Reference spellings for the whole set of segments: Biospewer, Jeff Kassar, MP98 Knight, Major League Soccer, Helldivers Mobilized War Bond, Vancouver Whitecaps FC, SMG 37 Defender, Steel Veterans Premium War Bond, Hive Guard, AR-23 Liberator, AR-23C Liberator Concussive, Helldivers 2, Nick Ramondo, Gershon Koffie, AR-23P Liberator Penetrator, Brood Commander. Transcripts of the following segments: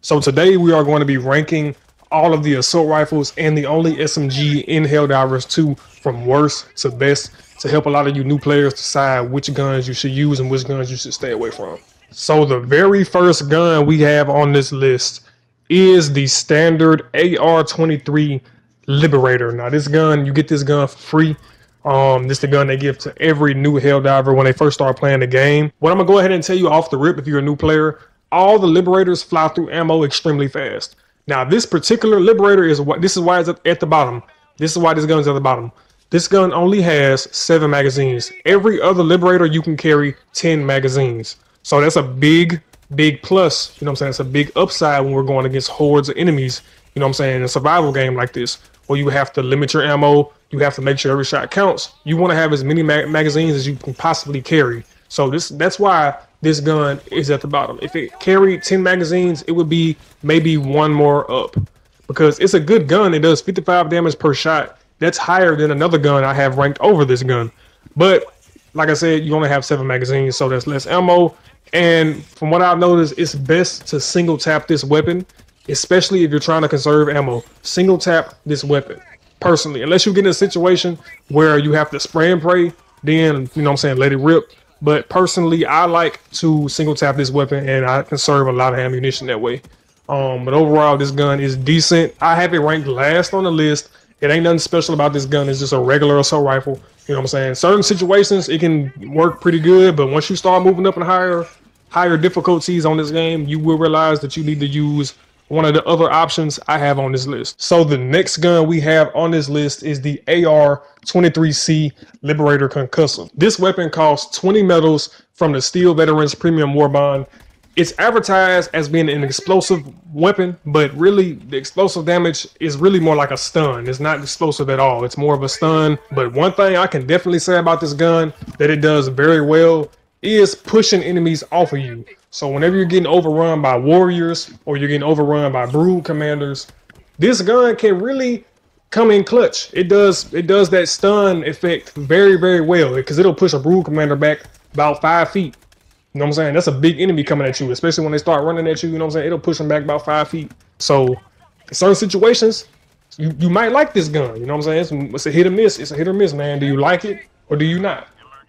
So today we are going to be ranking all of the assault rifles and the only SMG in Helldivers 2 from worst to best to help a lot of you new players decide which guns you should use and which guns you should stay away from. So the very first gun we have on this list is the standard AR-23 Liberator. Now this gun, you get this gun for free. This is the gun they give to every new Helldiver when they first start playing the game. What I'm gonna go ahead and tell you off the rip, if you're a new player, all the Liberators fly through ammo extremely fast. Now this particular Liberator is what this is why it's at the bottom. This is why this gun's at the bottom. This gun only has 7 magazines. Every other Liberator you can carry 10 magazines. So that's a big plus, you know what I'm saying? It's a big upside when we're going against hordes of enemies, you know what I'm saying, in a survival game like this, where you have to limit your ammo, you have to make sure every shot counts. You want to have as many magazines as you can possibly carry. So that's why this gun is at the bottom. If it carried 10 magazines, it would be maybe one more up, because it's a good gun. It does 55 damage per shot. That's higher than another gun I have ranked over this gun. But like I said, you only have 7 magazines, so that's less ammo. And from what I've noticed, it's best to single tap this weapon, especially if you're trying to conserve ammo. Single tap this weapon, personally, unless you get in a situation where you have to spray and pray, then, you know what I'm saying, let it rip. But personally, I like to single tap this weapon, and I conserve a lot of ammunition that way. But overall, this gun is decent. I have it ranked last on the list. It ain't nothing special about this gun. It's just a regular assault rifle. You know what I'm saying? Certain situations, it can work pretty good, but once you start moving up in higher difficulties on this game, you will realize that you need to use one of the other options I have on this list. So the next gun we have on this list is the AR-23C Liberator Concussive. This weapon costs 20 medals from the Steel Veterans Premium War Bond. It's advertised as being an explosive weapon, but really the explosive damage is really more like a stun. It's not explosive at all. It's more of a stun. But one thing I can definitely say about this gun that it does very well is pushing enemies off of you. So whenever you're getting overrun by warriors or you're getting overrun by Brood Commanders, this gun can really come in clutch. It does that stun effect very well, because it'll push a Brood Commander back about 5 feet. You know what I'm saying? That's a big enemy coming at you, especially when they start running at you. You know what I'm saying? It'll push them back about 5 feet. So in certain situations, you might like this gun. You know what I'm saying? It's a hit or miss. It's a hit or miss, man. Do you like it or do you not?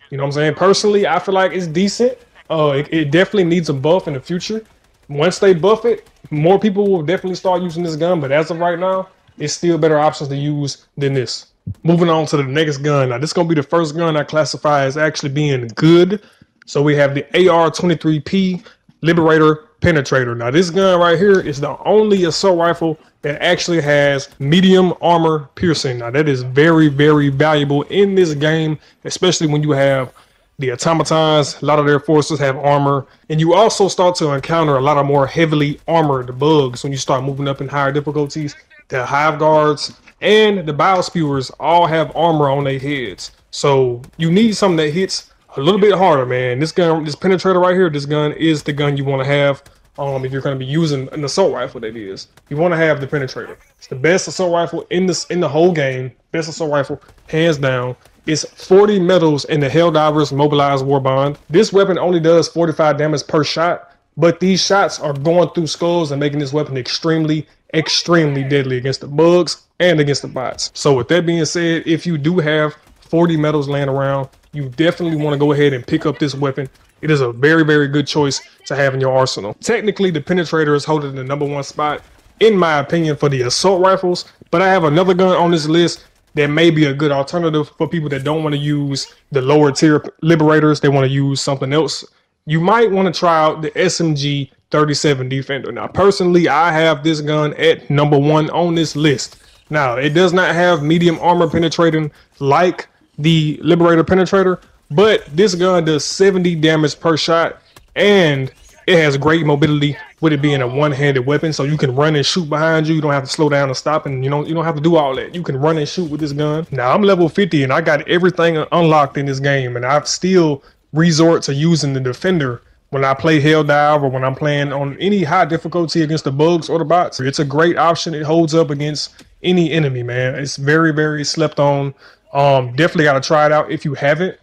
You know what I'm saying? Personally, I feel like it's decent. It definitely needs a buff in the future. Once they buff it, more people will definitely start using this gun. But as of right now, it's still better options to use than this. Moving on to the next gun. Now, this is going to be the first gun I classify as actually being good. So we have the AR-23P Liberator Penetrator. Now this gun right here is the only assault rifle that actually has medium armor piercing. Now that is very valuable in this game, especially when you have the automatons. A lot of their forces have armor, and you also start to encounter a lot of more heavily armored bugs when you start moving up in higher difficulties. The Hive Guards and the Biospewers all have armor on their heads. So you need something that hits a little bit harder, man. This gun, this penetrator right here, this gun is the gun you want to have if you're going to be using an assault rifle, that is. You want to have the penetrator. It's the best assault rifle in the whole game. Best assault rifle, hands down. It's 40 medals in the Helldivers Mobilized War Bond. This weapon only does 45 damage per shot, but these shots are going through skulls and making this weapon extremely deadly against the bugs and against the bots. So with that being said, if you do have 40 medals laying around, you definitely want to go ahead and pick up this weapon. It is a very good choice to have in your arsenal. Technically, the penetrator is holding the #1 spot, in my opinion, for the assault rifles, but I have another gun on this list that may be a good alternative for people that don't want to use the lower tier Liberators. They want to use something else. You might want to try out the SMG 37 Defender. Now, personally, I have this gun at #1 on this list. Now, it does not have medium armor penetrating like the Liberator Penetrator, but this gun does 70 damage per shot, and it has great mobility with it being a one-handed weapon, so you can run and shoot behind you. You don't have to slow down and stop, and you don't have to do all that. You can run and shoot with this gun. Now, I'm level 50, and I got everything unlocked in this game, and I've still resort to using the Defender when I play Helldive or when I'm playing on any high difficulty against the bugs or the bots. It's a great option. It holds up against any enemy, man. It's very slept on. Definitely got to try it out if you haven't.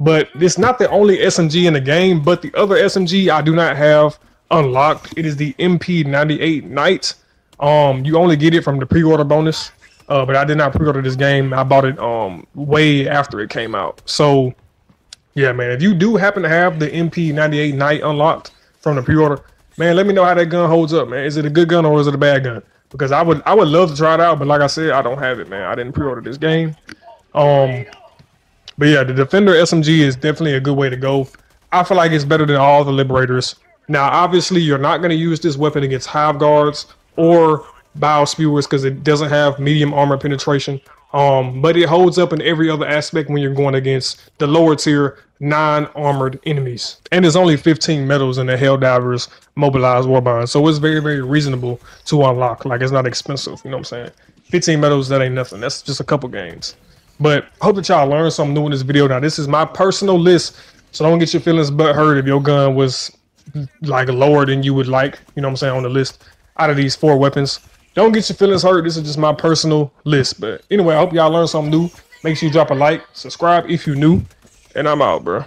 But it's not the only SMG in the game, but the other SMG I do not have unlocked. It is the MP98 Knight. You only get it from the pre-order bonus, but I did not pre-order this game. I bought it way after it came out. So, yeah, man, if you do happen to have the MP98 Knight unlocked from the pre-order, man, let me know how that gun holds up, man. Is it a good gun or is it a bad gun? Because I would love to try it out, but like I said, I don't have it, man. I didn't pre-order this game. But yeah, the Defender SMG is definitely a good way to go. I feel like it's better than all the Liberators. Now, obviously, you're not going to use this weapon against Hive Guards or Biospewers because it doesn't have medium armor penetration, but it holds up in every other aspect when you're going against the lower tier non-armored enemies. And there's only 15 medals in the Helldivers Mobilized War Bond, so it's very, very reasonable to unlock. Like, it's not expensive, you know what I'm saying? 15 medals, that ain't nothing. That's just a couple games. But I hope that y'all learned something new in this video. Now, this is my personal list, so don't get your feelings butthurt if your gun was like lower than you would like, you know what I'm saying, on the list. Out of these four weapons, don't get your feelings hurt. This is just my personal list. But anyway, I hope y'all learned something new. Make sure you drop a like, subscribe if you're new, and I'm out, bro.